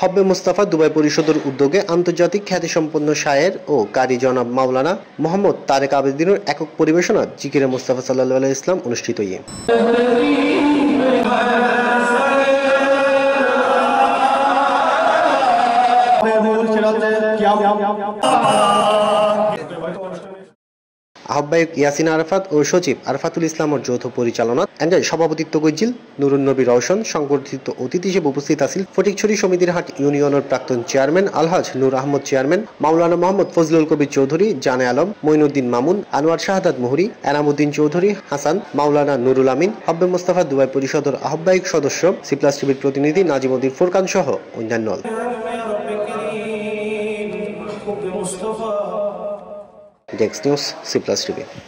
হব্বে Mustafa Dubai পরিষদের উদ্যোগে আন্তর্জাতিক খ্যাতিসম্পন্ন শায়ের ও কারি জনাব মাওলানা মোহাম্মদ তারেক আবদিনের একক পরিবেশনা জিকিরে মুস্তাফা সাল্লাল্লাহু আলাইহি ওয়াসাল্লাম অনুষ্ঠিত হয়েছে। হাব্বাইক ইয়াসিন আরাফাত ও সচিব আরফাতুল ইসলামের যৌথ পরিচালনা এন্ডে সভাপতিত্ব করেছিলেন নুরুন নবী রোশন। সংবর্ধিত অতিথি হিসেবে উপস্থিত আছেন ফটিকছড়ি সমিতিরহাট ইউনিয়নের প্রাক্তন চেয়ারম্যান আলহাজ নূর আহমদ, চেয়ারম্যান মাওলানা মাহমুদ ফজলুল কবি চৌধুরী, জান আলম মঈনুদ্দিন মামুন, আনোয়ার শাহাদাত মোহরি, এনামউদ্দিন চৌধুরী হাসান, মাওলানা নূরুলামিন, হাব্বে মুস্তাফা দুবাই পরিষদের আহ্বায়ক সদস্য, সি প্লাস টিভির প্রতিনিধি নাজিমউদ্দিন ফোরকান সহ অন্যান্য। Dex News, C plus TV.